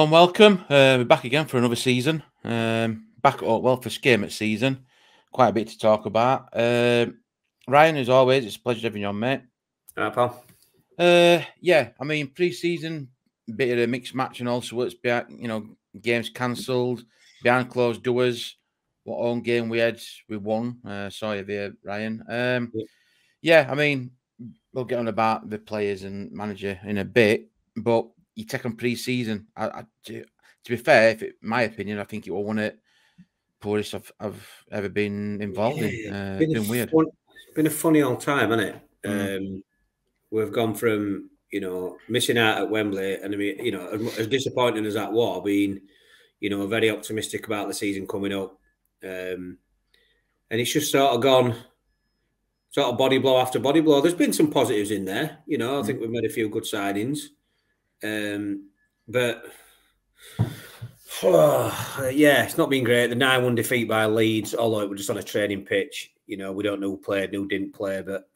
warm welcome. We're back again for another season. Back at Oakwell for skim at season. Quite a bit to talk about. Ryan, as always, it's a pleasure having you on, mate. All right, pal. Yeah, I mean, pre-season, bit of a mixed match and all sorts. You know, games cancelled, behind closed doors. What own game we had, we won. Sorry there, Ryan. Yeah, I mean, we'll get on about the players and manager in a bit, but you take on pre-season. To be fair, if it, my opinion, I think it was one of the poorest I've ever been involved in. It's been weird. It's been a funny old time, hasn't it? We've gone from, you know, missing out at Wembley, and I mean, you know, as disappointing as that was, being, you know, very optimistic about the season coming up. And it's just sort of gone, sort of body blow after body blow. There's been some positives in there, you know. I think we've made a few good signings, but yeah, it's not been great. The 9-1 defeat by Leeds, although it was just on a training pitch. You know, we don't know who played, who didn't play, but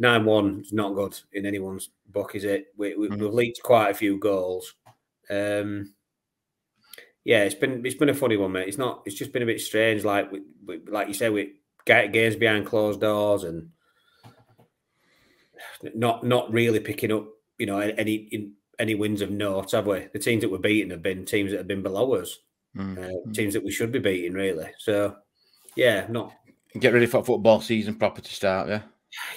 9-1 is not good in anyone's book, is it? We've leaked quite a few goals. Yeah, it's been a funny one, mate. It's just been a bit strange, like we, like you say, we get games behind closed doors and not really picking up, you know, any wins of note, have we? The teams that we're beating have been teams that have been below us, teams that we should be beating, really. So yeah, not get ready for football season proper to start, yeah.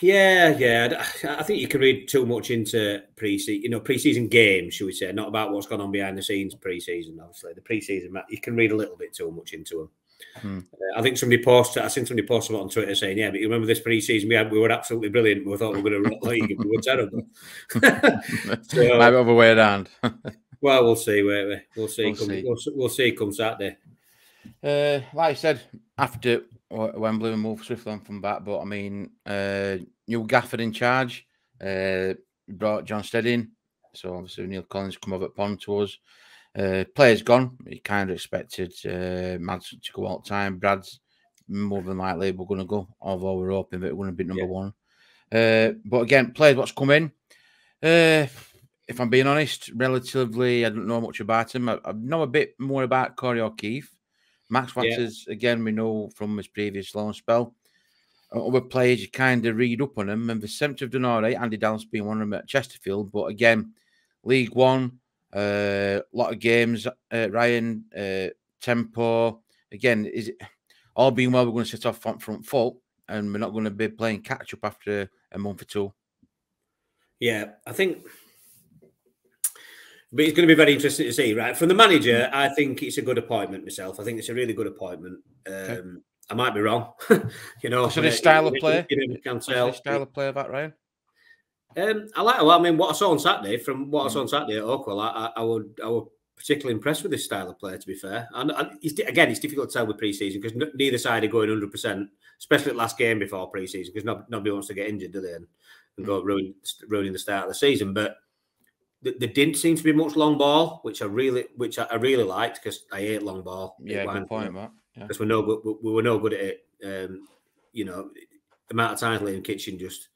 Yeah. I think you can read too much into pre-season, you know, pre-season games, should we say, not about what's gone on behind the scenes pre-season, obviously. The pre-season, you can read a little bit too much into them. I think somebody posted, I seen somebody post something on Twitter saying, yeah, but you remember this pre-season we were absolutely brilliant. We thought we were going to run the league and we were terrible. So, might be other way around. Well, we'll see, won't we? We'll see come Saturday. Like I said, after Wembley, we moved swiftly on from that, but I mean, new gaffer in charge, brought John Stead in, so obviously Neill Collins come over at Pond to us. Players gone, he kind of expected Mads to go all the time. Brad's more than likely we're going to go, although we're hoping that we're going to be number one. But again, players, what's come in? If I'm being honest, relatively, I don't know much about him. I know a bit more about Corey O'Keeffe. Max Watters, again, we know from his previous loan spell. Other players, you kind of read up on them, and the 7th of Denari, Andy Dallas being one of them at Chesterfield. But again, League One, a lot of games, Ryan, tempo. Again, is it all being well, we're going to sit off on front foot, and we're not going to be playing catch-up after a month or two. Yeah, I think... But it's going to be very interesting to see, right? From the manager, I think it's a good appointment myself. I think it's a really good appointment. Okay. I might be wrong. You know, so this style of play? Style of play about Ryan? I like, well, I mean, what I saw on Saturday, from what I saw on Saturday at Oakwell, I was particularly impressed with this style of play, to be fair. And again, it's difficult to tell with pre-season because neither side are going 100%, especially last game before pre-season, because nobody wants to get injured, do they? And go ruining the start of the season. But there didn't seem to be much long ball, which I really liked because I hate long ball. Yeah, good point, Matt. Because we were no good at it. You know, the amount of times Liam Kitching just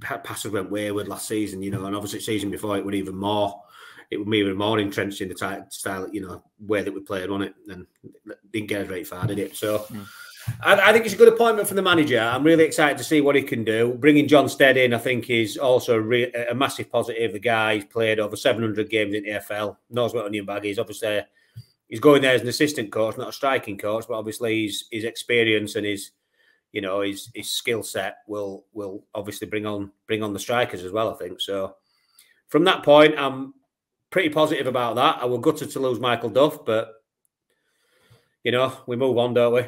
passes went wayward last season. You know, and obviously the season before it would even more. It would be even more entrenched in the style, you know, way that we played on it, and didn't get us very far, did it? So. I think it's a good appointment for the manager. I'm really excited to see what he can do. Bringing John Stead in, I think, is also a massive positive. The guy's played over 700 games in the EFL, knows what onion bag is. Obviously, he's going there as an assistant coach, not a striking coach, but obviously his experience and his, you know, his skill set will obviously bring on the strikers as well, I think. So from that point, I'm pretty positive about that. I was gutted to lose Michael Duff, but you know, we move on, don't we?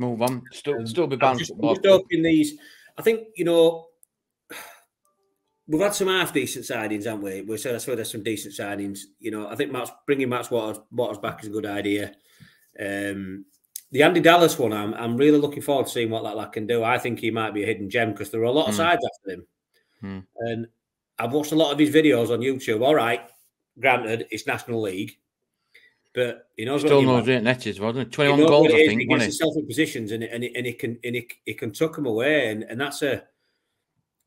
Move on. Still be banned. Just hoping these. I think, you know, we've had some half decent signings, haven't we? We said I swear there's some decent signings. You know, I think bringing Max Watters back is a good idea. The Andy Dallas one, I'm really looking forward to seeing what that lad can do. I think he might be a hidden gem because there are a lot of sides after him, and I've watched a lot of his videos on YouTube. All right, granted, it's National League. But he knows still knows what that is, wasn't it? 21 goals, I think. Against himself in positions, and he can tuck them away, and that's a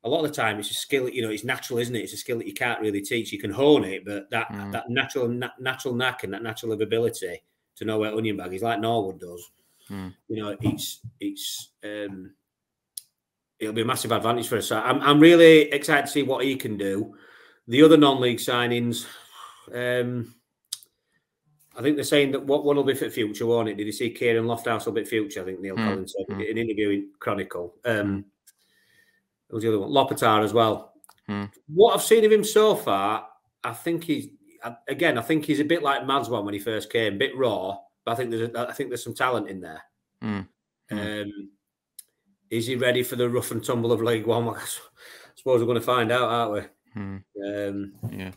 a lot of the time it's a skill, you know, it's natural, isn't it? It's a skill that you can't really teach. You can hone it, but that that natural knack and that natural ability to know where onion bag is, like Norwood does, you know, it'll be a massive advantage for us. So I'm really excited to see what he can do. The other non-league signings, I think they're saying that one will be for future, won't it? Did you see Kieran Lofthouse will be future? I think Neill Collins said in an interview in Chronicle. It was the other one, Lopitar as well. What I've seen of him so far, I think he's again, I think he's a bit like Mads one when he first came, a bit raw, but I think there's some talent in there. Is he ready for the rough and tumble of League One? I suppose we're going to find out, aren't we? Yeah.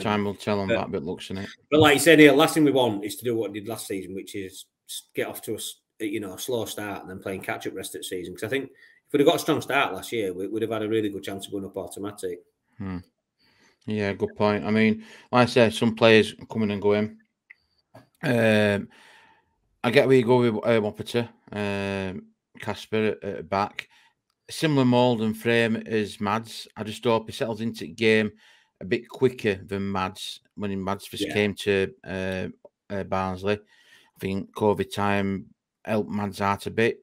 Time will tell on that bit, looks in it. But like you said here, last thing we want is to do what we did last season, which is get off to a a slow start and then playing catch up rest of the season. Because I think if we'd have got a strong start last year, we would have had a really good chance of going up automatic. Yeah, good point. I mean, like I said, some players come in and go in. I get where you go with Wopperter, Casper at back, similar mould and frame as Mads. I just hope he settles into the game a bit quicker than Mads. When Mads first came to Barnsley, I think COVID time helped Mads out a bit.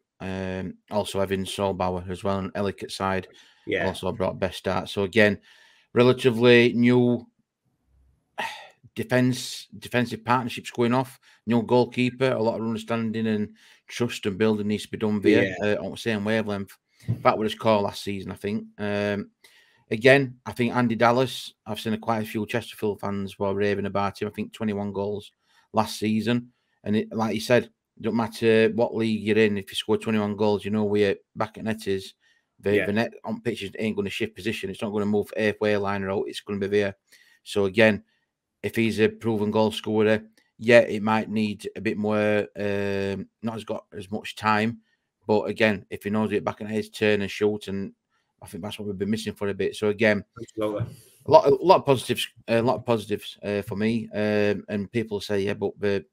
Also having Solbauer as well on Ellicott side, also brought best start. So again, relatively new defensive partnerships going off. New goalkeeper, a lot of understanding and trust and building needs to be done via on the same wavelength. That was his call last season, I think. Again, I think Andy Dallas, I've seen quite a few Chesterfield fans were raving about him. I think 21 goals last season. And it, like you said, don't matter what league you're in, if you score 21 goals, you know we're back at Netters. The net on pitches ain't going to shift position. It's not going to move halfway line or out. It's going to be there. So again, if he's a proven goal scorer, yeah, it might need a bit more, not as got as much time. But again, if he knows it back at his turn and shoot, and I think that's what we've been missing for a bit. So again, a lot of positives, for me. And people say, yeah, but they're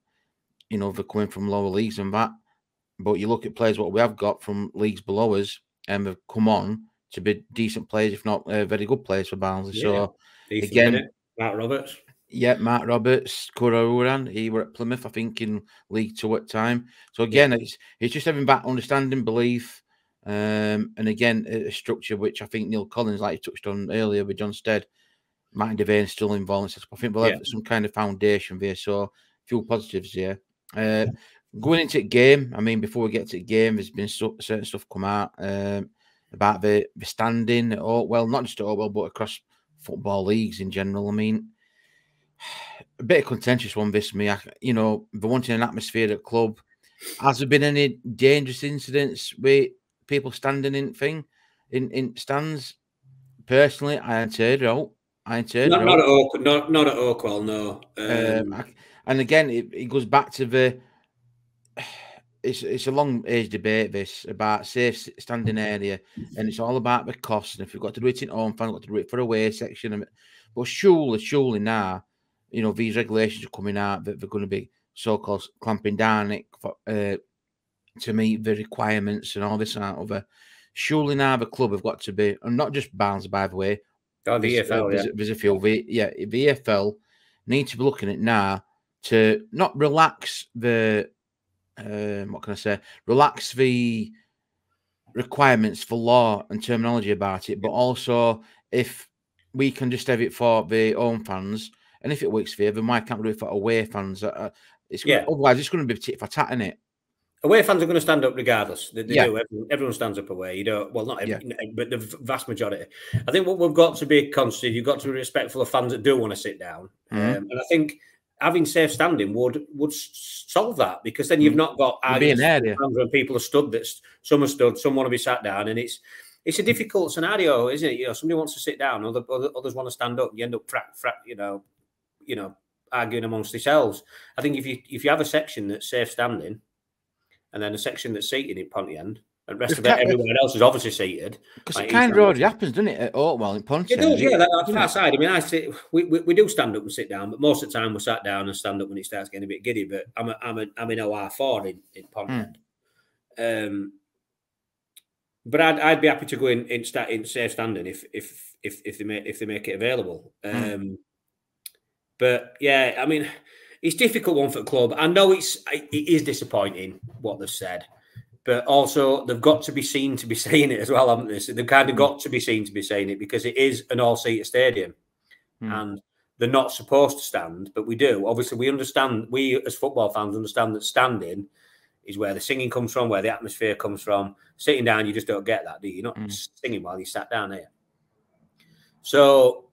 coming from lower leagues and that. But you look at players what we have got from leagues below us, and they've come on to be decent players, if not very good players for Barnsley. So again, Matt Roberts. Yeah, Matt Roberts, Corey O'Keeffe, he were at Plymouth, I think, in League Two at time. So again, it's just having that understanding, belief. And again, a structure which I think Neill Collins, like you touched on earlier with John Stead, Martin Devane's still involved. I think we'll have some kind of foundation there. So, a few positives here. Going into the game, I mean, before we get to the game, there's been certain stuff come out about the standing at Oakwell, not just at Oakwell, but across football leagues in general. I mean, a bit of contentious one, this me. They're wanting an atmosphere at club. Has there been any dangerous incidents with people standing in stands? Personally, I ain't heard it out. Not at Oakwell, no. And again, it goes back to the. It's a long age debate this about safe standing area, and it's all about the cost. And if you've got to do it in home fans, got to do it for away section. But surely now, these regulations are coming out that they're going to be so-called clamping down it for. To meet the requirements and all this and that other. Surely now the club have got to be, and not just Barnsley, by the way. Oh, the EFL, there's a few. The EFL need to be looking at now to not relax the, relax the requirements for law and terminology about it, but also if we can just have it for the home fans, and if it works for you, then why can't we do it for away fans? Otherwise, it's going to be tit for tat, isn't it? Away fans are going to stand up regardless. They do. Everyone stands up away. But the vast majority. I think what we've got to be conscious of, you've got to be respectful of fans that do want to sit down. And I think having safe standing would solve that, because then you've not got arguments when people are stood. Some are stood, some want to be sat down, and it's a difficult scenario, isn't it? Somebody wants to sit down, others want to stand up. You end up arguing amongst yourselves. I think if you have a section that's safe standing, and then a section that's seated in Pontiend, and the rest of it, everyone else is obviously seated. Because it kind of already happens, doesn't it, at Oakwell in Pontiend? It does, yeah, that's outside. I mean, we do stand up and sit down, but most of the time we're sat down and stand up when it starts getting a bit giddy. But I'm in OR4 in Pontiend. But I'd be happy to go in safe standing if they make it available. But yeah, I mean, it's a difficult one for the club. I know it is disappointing what they've said, but also they've got to be seen to be saying it as well, haven't they? So they've kind of got to be seen to be saying it because it is an all-seater stadium, and they're not supposed to stand, but we do. Obviously, we understand. We as football fans understand that standing is where the singing comes from, where the atmosphere comes from. Sitting down, you just don't get that, do you? You're not singing while you sat down here. So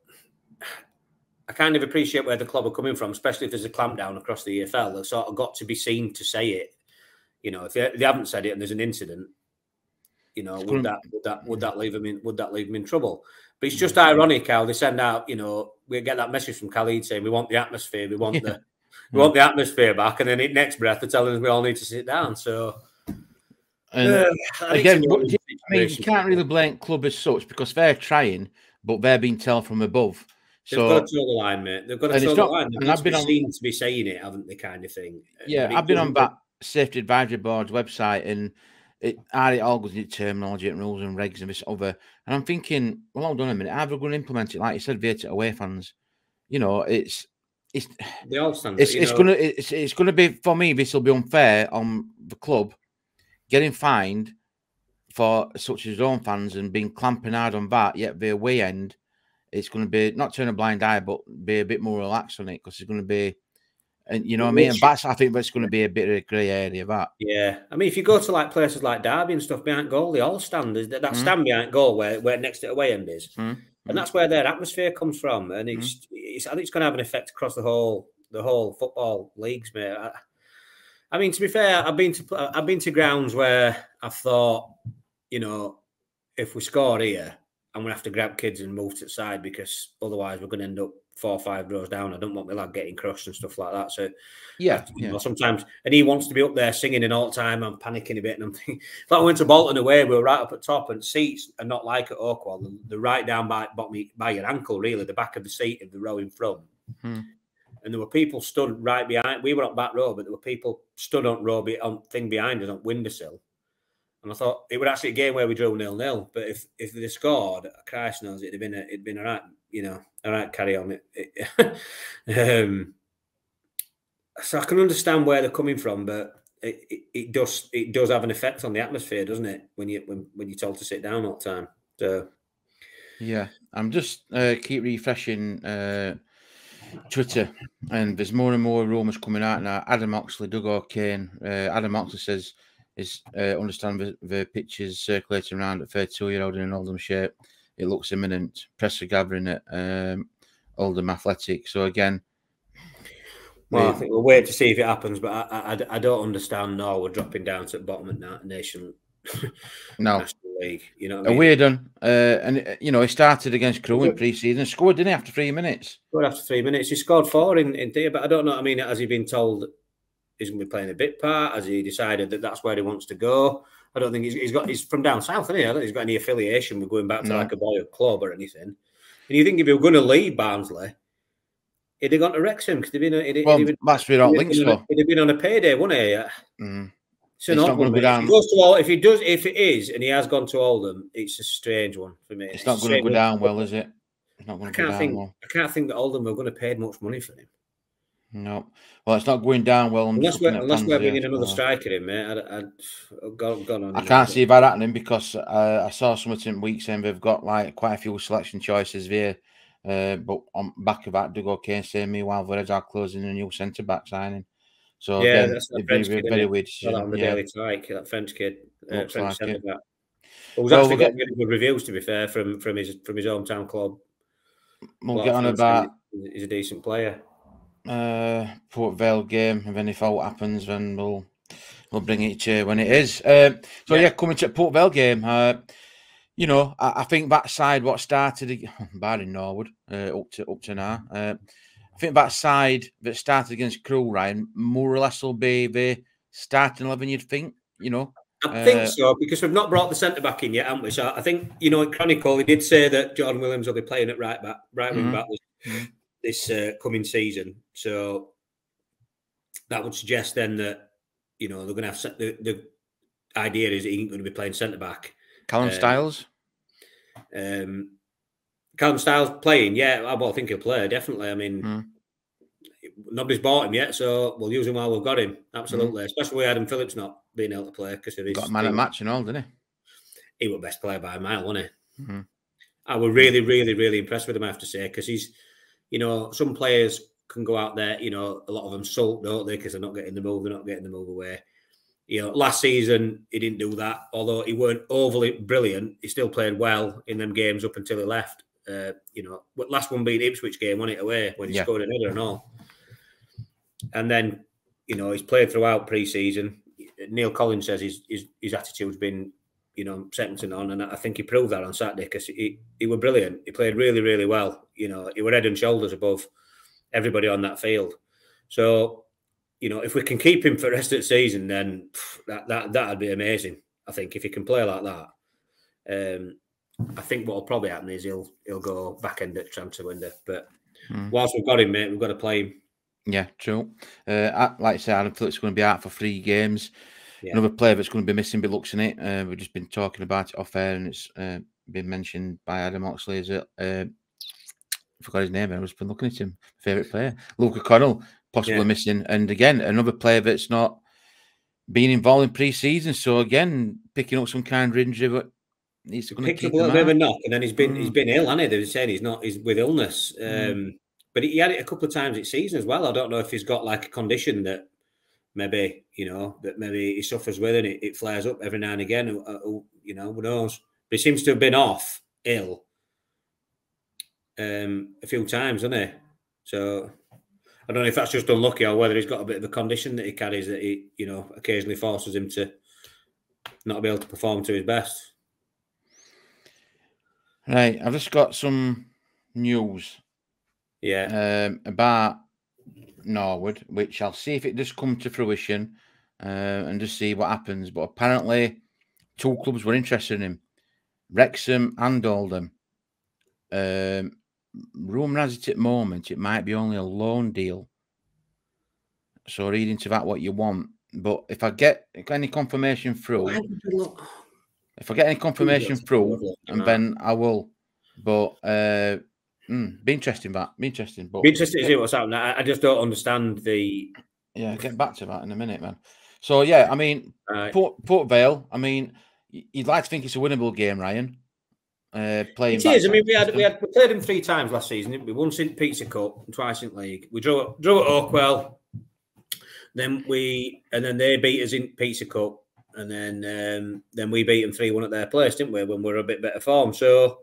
I kind of appreciate where the club are coming from, especially if there's a clamp down across the EFL. They've sort of got to be seen to say it. You know, if they haven't said it and there's an incident, you know, would that leave them in trouble? But it's just ironic how they send out, you know, we get that message from Khalid saying we want the atmosphere, we want the atmosphere back, and then in next breath they're telling us we all need to sit down. So again, I mean, you can't really blame club as such because they're trying, but they're being told from above. So they've got to toe the line, mate. They've got to toe the line. They've been seen to be saying it, haven't they? Kind of thing. Yeah, I've been on that Safety Advisory Board's website, and it all goes into terminology and rules and regs and this other. And I'm thinking, well, hold on a minute. How are we going to implement it? Like you said, Vita away fans. You know, it's gonna be, for me, this will be unfair on the club getting fined for such as own fans and being clamping hard on that. Yet the away end, it's going to be not turn a blind eye, but be a bit more relaxed on it because it's going to be, and you know what I mean. And that's, I think that's going to be a bit of a grey area. That, yeah, I mean, if you go to like places like Derby and stuff behind goal, they all stand. That stand behind goal where next to away end is. And that's where their atmosphere comes from, and I think it's going to have an effect across the whole football leagues, mate. I mean, to be fair, I've been to grounds where I've thought, you know, if we score here, I'm going to have to grab kids and move to the side because otherwise we're going to end up 4 or 5 rows down. I don't want my lad getting crushed and stuff like that. So yeah, you know, sometimes, and he wants to be up there singing in all time. I'm panicking a bit, and I'm thinking, if I went to Bolton away, we were right up at top, and seats are not like at Oakwell. They're right down by your ankle, really, the back of the seat of the row in front. And there were people stood right behind. We were on back row, but there were people stood on row on thing behind us on windowsill. And I thought it was actually a game where we drew 0-0. But if they scored, Christ knows, it'd been all right, you know, all right, carry on. So I can understand where they're coming from, but it does have an effect on the atmosphere, doesn't it? When you're told to sit down all the time. So yeah, I'm just keep refreshing Twitter, and there's more and more rumours coming out now. Adam Oxley, Doug O'Kane. Adam Oxley says, understand the pictures circulating around at 32-year-old in an Oldham shirt. It looks imminent. Press are gathering at Oldham Athletic. So again, well, I think we'll wait to see if it happens. But I don't understand. No, we're dropping down to the bottom of the nation. No, National League. You know what I mean? We're done. And you know, he started against Crewe in pre-season. Scored, didn't he? After 3 minutes. Scored after 3 minutes. He scored 4 in theory, but I don't know. I mean, has he been told he's going to be playing a bit part? Has he decided that that's where he wants to go? I don't think he's from down south, isn't he? I don't think he's got any affiliation with going back to like a boyhood club or anything. And you think if he were going to leave Barnsley, he'd have gone to Wrexham because he'd have been on a payday, wouldn't he? It's not going to go down. If he goes to Oldham, if it is, and he has gone to Oldham, it's a strange one for me. It's not going to go down well, is it? It's not going to go down well. I can't think that Oldham were going to pay much money for him. No, well, it's not going down well. Unless we're bringing another striker in, mate. I can't see that happening because I saw something week saying they've got like quite a few selection choices there. But on back of that, Doug O'Kane saying meanwhile Alvarez are closing a new centre back signing. So yeah, again, that's very weird. That French kid, French centre back. We've got really good reviews, to be fair, from his hometown club. We'll get on about. He's a decent player. Port Vale game, and then if all happens, then we'll bring it to you when it is. So yeah, coming to Port Vale game, you know, I think that side what started Barry Norwood up to now, I think that side that started against Crewe, Ryan, more or less will be the starting 11. You'd think, you know. I think so, because we've not brought the centre back in yet, haven't we? So I think, you know, at Chronicle, he did say that Jordan Williams will be playing at right wing back. This coming season, so that would suggest then that, you know, they're going to have the idea is he ain't going to be playing centre back, Callum Styles? Callum Styles playing, yeah. Well, I think he'll play, definitely. I mean, nobody's bought him yet, so we'll use him while we've got him. Absolutely. Especially with Adam Phillips not being able to play. Because he got a man at match and all, didn't he? He was best player by a mile, wasn't he? I was really, really, really impressed with him, I have to say, because he's, you know, some players can go out there, you know, a lot of them sulk, don't they, because they're not getting the move, they're not getting the move away. You know, last season, he didn't do that. Although he weren't overly brilliant, he still played well in them games up until he left. You know, last one being Ipswich game, won it away when he scored an header and all. And then, you know, he's played throughout pre-season. Neill Collins says his attitude's been, you know, second to none, and I think he proved that on Saturday because he were brilliant. He played really, really well. You know, he were head and shoulders above everybody on that field. So, you know, if we can keep him for the rest of the season, then that'd be amazing. I think if he can play like that, I think what'll probably happen is he'll go back end at transfer window. But whilst we've got him, mate, we've got to play him. Yeah, true. Like I say, Adam Phillips is going to be out for 3 games. Yeah. Another player that's going to be missing, by looks in it. We've just been talking about it off air, and it's been mentioned by Adam Oxley. Is it? I forgot his name. I've just been looking at him. Favorite player, Luke O'Connell, possibly missing, and again another player that's not been involved in pre-season. So again, picking up some kind of injury, but he's going to pick up a little bit of a knock, and then he's been ill, hasn't he? They were saying he's with illness. But he had it a couple of times this season as well. I don't know if he's got like a condition that maybe, you know, that maybe he suffers with and it flares up every now and again. You know, who knows? But he seems to have been off ill a few times, hasn't he? So I don't know if that's just unlucky or whether he's got a bit of a condition that he carries that he, you know, occasionally forces him to not be able to perform to his best. Right. I've just got some news. Yeah, about Norwood, which I'll see if it does come to fruition and just see what happens. But apparently, 2 clubs were interested in him, Wrexham and Oldham. Rumour has it at the moment, it might be only a loan deal. So, read into that what you want. But if I get any confirmation through, and then I will. But be interesting, that. Be interesting, but be interesting to see what's happening. I just don't understand the. Yeah, get back to that in a minute, man. So yeah, I mean, right. Port Vale. I mean, you'd like to think it's a winnable game, Ryan. Playing. It is. I mean, we played them 3 times last season, didn't we? Once in Pizza Cup, and twice in league. We drew at Oakwell. Then and then they beat us in Pizza Cup, and then we beat them 3-1 at their place, didn't we? When we were a bit better form, so.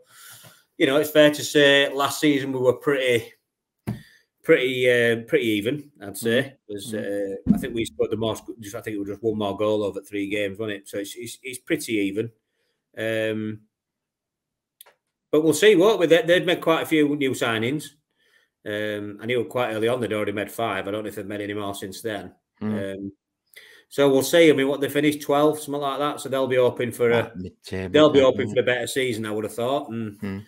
You know, it's fair to say last season we were pretty even, I'd say. I think we scored the most. I think it was just 1 more goal over 3 games, wasn't it? So it's pretty even. But we'll see, won't we? They'd made quite a few new signings. I knew quite early on they'd already made 5. I don't know if they've made any more since then. So we'll see. I mean, what they finished 12th, something like that. So they'll be hoping for a better season, I would have thought. And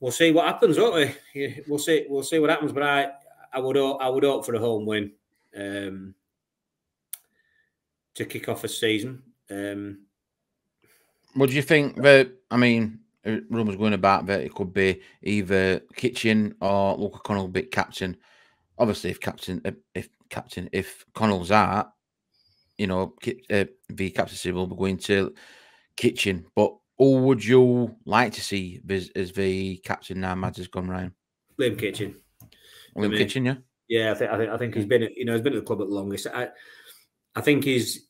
we'll see what happens, won't we? We'll see what happens. But I would hope for a home win to kick off a season. What do you think? That I mean, rumours going about that it could be either Kitching or Luke O'Connell be captain. Obviously, if Connell's out, you know, the captaincy will be going to Kitching. But who would you like to see as the captain now? Mads has gone, Ryan. Liam Kitching. Kitching, yeah. Yeah, I think he's been, you know, he's been at the club at the longest. I think he's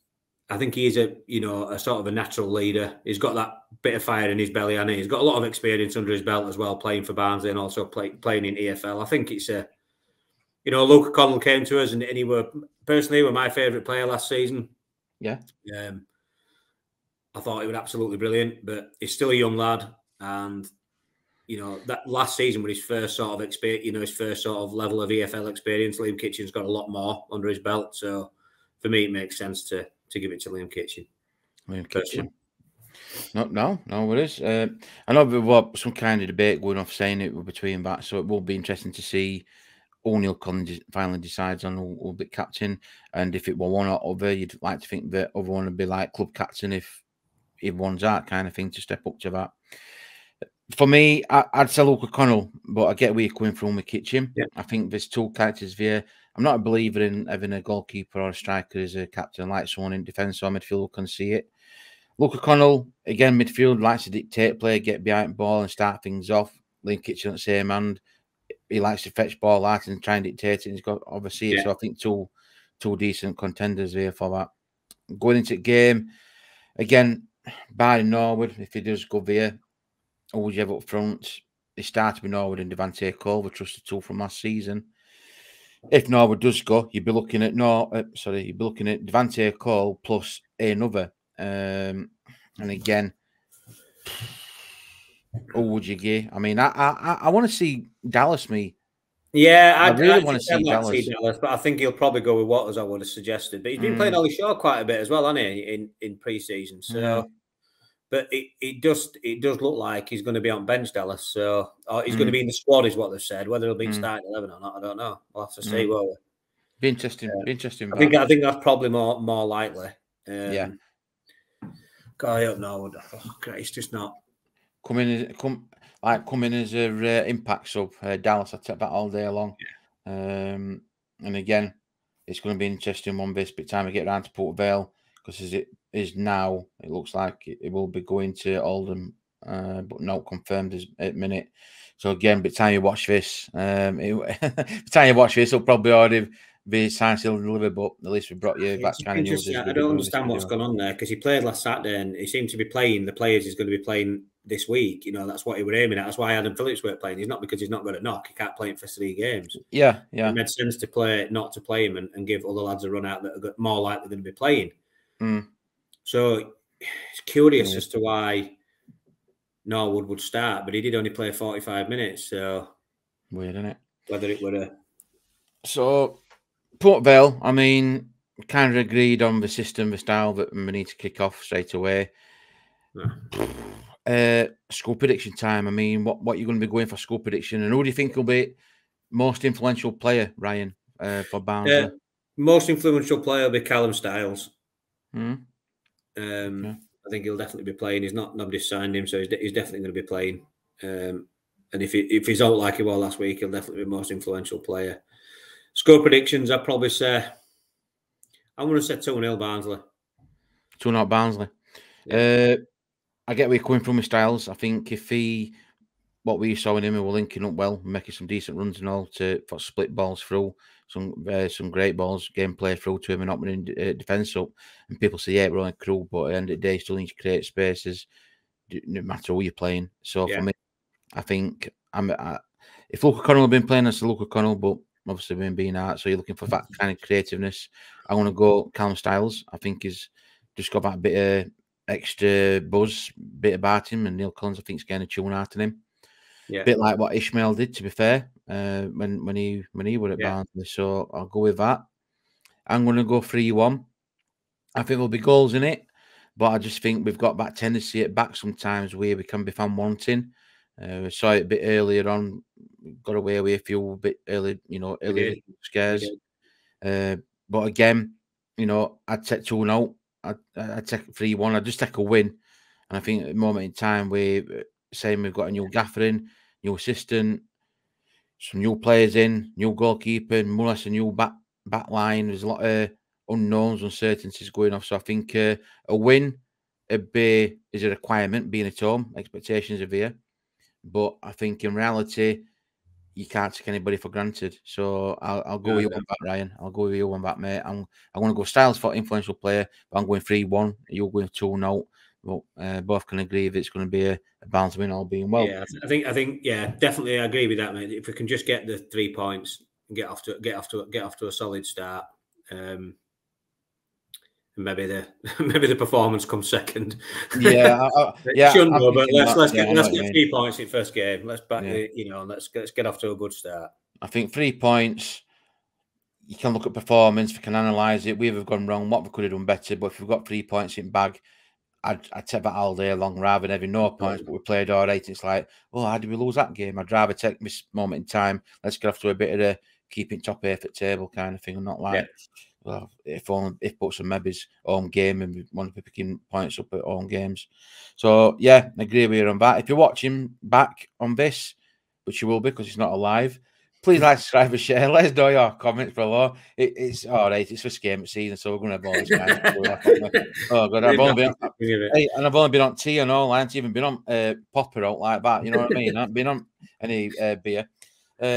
a, you know, a sort of a natural leader. He's got that bit of fire in his belly, and he's got a lot of experience under his belt as well, playing for Barnsley and also playing in EFL. I think it's a, you know, Luke O'Connell came to us, and he were personally he were my favourite player last season. Yeah. I thought he was absolutely brilliant, but he's still a young lad, and you know that last season was his first sort of experience, you know, his first sort of level of EFL experience. Liam Kitchen's got a lot more under his belt, so for me it makes sense to give it to Liam Kitching. Liam Kitching. No, it is. I know there was some kind of debate going off saying it between that, so it will be interesting to see Neill Collins finally decides on who will be captain, and if it were one or other, you'd like to think that other one would be like club captain if everyone's at kind of thing to step up to that. For me, I'd say Luke O'Connell, but I get where you're coming from with Kitchen. Yeah. I think there's two characters there. I'm not a believer in having a goalkeeper or a striker as a captain, like someone in defence or midfield who can see it. Luke O'Connell, again, midfield, likes to dictate play, get behind the ball and start things off. Liam Kitching at the same hand. He likes to fetch ball out and try and dictate it. And he's got, obviously, yeah. So I think two decent contenders there for that. Going into the game, again, Barry Norwood, if he does go there, who would you have up front? They started with Norwood and Devante Cole, we trusted two from last season. If Norwood does go, you'd be looking at you'd be looking at Devante Cole plus another. And again, who would you give? I mean, I want to see Dallas. I really want to see Dallas, but I think he'll probably go with Watters. I would have suggested, but he's been playing Ollie Shaw quite a bit as well, hasn't he? In pre-season, so. Yeah. But it does look like he's going to be on bench, Dallas. So he's going to be in the squad, is what they've said. Whether he'll be starting 11 or not, I don't know. We'll have to see. Won't we? Be interesting. Be interesting. I think that's probably more likely. Yeah. God, I don't know. It's just not coming as a impact sub. Dallas, I take that all day long. Yeah. And again, it's going to be interesting one. This bit time we get round to Port Vale, because it looks like it will be going to Oldham, but not confirmed at minute. So again, by the time you watch this, it'll probably already be signed, still delivered. But at least we brought you back. Kind of news. I don't understand what's gone on there, because he played last Saturday and he seemed to be playing the players he's going to be playing this week. You know, that's what he was aiming at. That's why Adam Phillips weren't playing. He's not because he's not going to knock. He can't play him for 3 games. Yeah, yeah. It made sense to not to play him and give other lads a run out that are more likely going to be playing. Mm. So it's curious as to why Norwood would start, but he did only play 45 minutes. So weird, isn't it? Whether it were so Port Vale, I mean, kind of agreed on the system, the style that we need to kick off straight away. Yeah. School prediction time. I mean, what you're going to be going for school prediction, and who do you think will be most influential player, Ryan, for Barnsley? Most influential player will be Callum Styles. Mm. I think he'll definitely be playing. Nobody's signed him, so he's definitely going to be playing. And if he's out like he was last week, he'll definitely be the most influential player. Score predictions, I'd probably say, I'm going to say 2-0 Barnsley. 2-0 Barnsley. Yeah. I get where you're coming from with Styles. I think if what we saw in him, he was linking up well, making some decent runs and all for split balls through. Some great balls, gameplay through to him and opening defence up. And people say, yeah, we're only cruel, but at the end of the day, still need to create spaces, no matter who you're playing. So for me, I think if Luke O'Connell had been playing, that's Luke O'Connell, but obviously being out, so you're looking for that kind of creativeness. I want to go Callum Styles. I think he's just got that bit of extra buzz, bit about him, and Neill Collins, I think, is getting a tune out of him. Yeah. A bit like what Ishmael did, to be fair, when he were at Barnsley. So I'll go with that. I'm going to go 3-1. I think there'll be goals in it, but I just think we've got that tendency at back sometimes where we can be found wanting. We saw it a bit earlier on, got away with a few bit early, early scares. But again, I'd take 2-0. I'd take 3-1. I'd just take a win. And I think at the moment in time where... Saying we've got a new gaffer in, new assistant, some new players in, new goalkeeper, more or less a new back line. There's a lot of unknowns, uncertainties going off. So I think a win is a requirement, being at home. Expectations are here. But I think in reality, you can't take anybody for granted. So I'll go with you on that, Ryan. I'll go with you on that, mate. I want to go Styles for influential player, but I'm going 3-1. You're going 2-0. Well, both can agree if it's going to be a bounce win, all being well. Yeah, I think, definitely, I agree with that, mate. If we can just get the 3 points and get off to a solid start, and maybe the performance comes second. Yeah, let's get 3 points in first game. Let's back, let's get off to a good start. I think 3 points. You can look at performance. We can analyze it. We have gone wrong. What we could have done better, but if we've got 3 points in bag. I'd take that all day long rather than having no points, but we played all right. It's like, how did we lose that game? I'd rather take this moment in time. Let's get off to a bit of a keeping top half at table kind of thing and not like if buts and maybes, home game, and we want to be picking points up at home games. So yeah, I agree with you on that. If you're watching back on this, which you will be because it's not alive, please like, subscribe, and share. Let us know your comments below. It's all right. It's first game of season, so we're going to have all this. Oh god, I've only been on tea and all. I haven't even been on popper out like that. You know what I mean? I haven't been on any beer.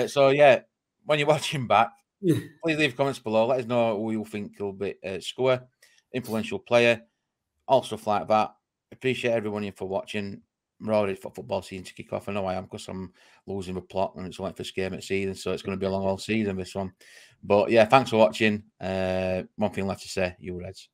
So yeah, when you're watching back, please leave comments below. Let us know who you think will be scorer, influential player, all stuff like that. Appreciate everyone here for watching. We're already for football season to kick off. I know I am, because I'm losing the plot and it's like first game of the season, so it's going to be a long old season, this one. But yeah, thanks for watching. One thing left to say, you Reds.